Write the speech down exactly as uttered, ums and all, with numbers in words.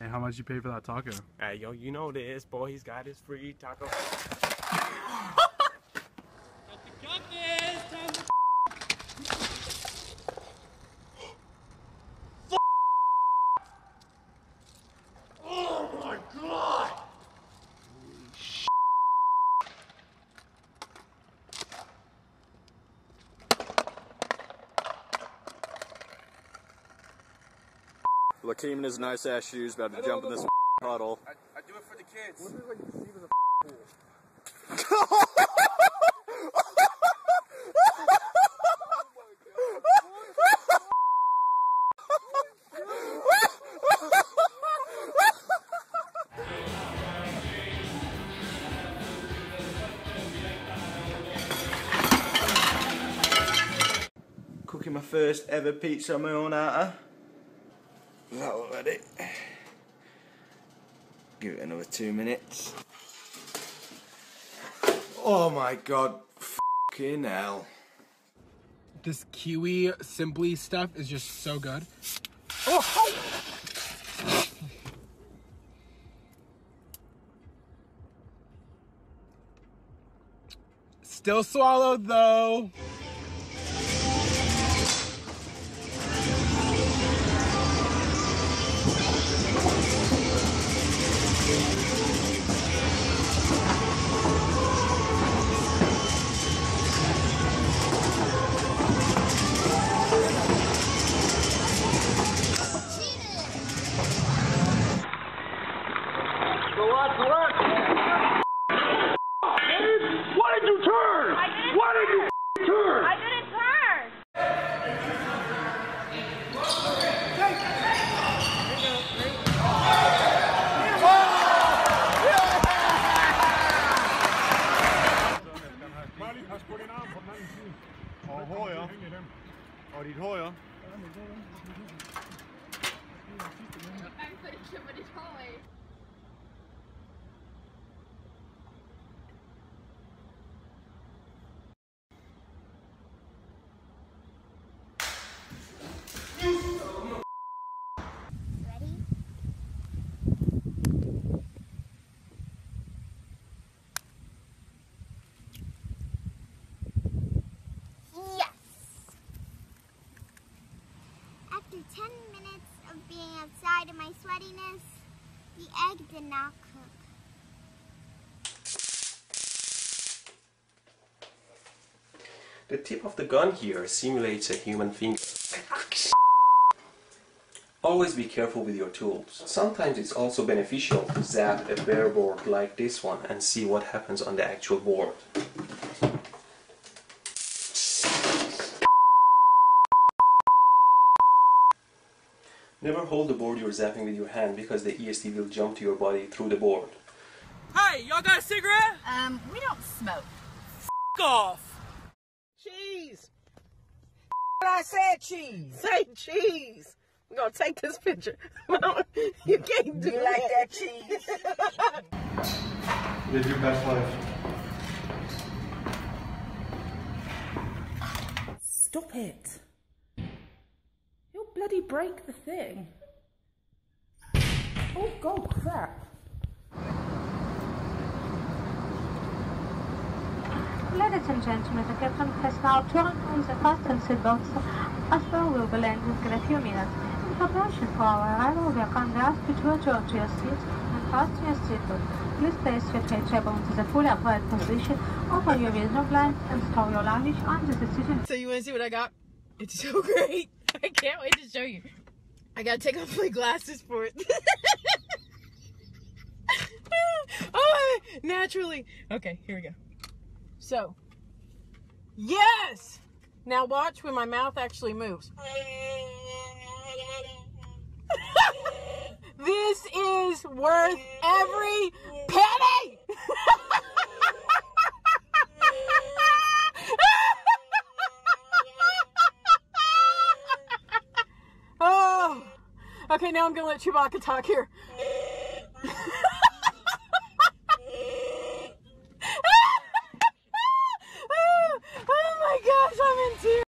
And how much you pay for that taco? Hey, yo, you know this, boy. He's got his free taco. Lakeem in his nice ass shoes about to jump in this puddle. I, I do it for the kids. What if, like, you see with a pool? Cooking my first ever pizza on my own outer. That'll let it. Give it another two minutes. Oh my god, fucking hell. This kiwi simply stuff is just so good. Oh, oh. Still swallowed though. Og dit hår, ja. Jeg kunne ikke kæmpe dit hår af. ten minutes of being outside in my sweatiness, the egg did not cook. The tip of the gun here simulates a human finger. Always be careful with your tools. Sometimes it's also beneficial to zap a bare board like this one and see what happens on the actual board. Never hold the board you're zapping with your hand because the E S T will jump to your body through the board. Hey, y'all got a cigarette? Um, we don't smoke. F*** off! Cheese! What I said, cheese! Say cheese! We're gonna take this picture. You can't do you like that cheese. Live your best life. Stop it. Bloody break the thing. Oh god, crap. Ladies and gentlemen, the captain has now turned on the fasten seatbelts as well. We will land in a few minutes. In preparation for our arrival, we are kindly asked you to adjourn to your seat and fasten your seatbelt. Please place your tray table into the fully upright position, open your window blinds, and store your luggage under the seat. So you want to see what I got? It's so great. I can't wait to show you. I gotta take off my glasses for it. Oh, naturally. Okay, here we go. So, yes! Now watch when my mouth actually moves. This is worth every penny! Okay, now I'm gonna let Chewbacca talk here.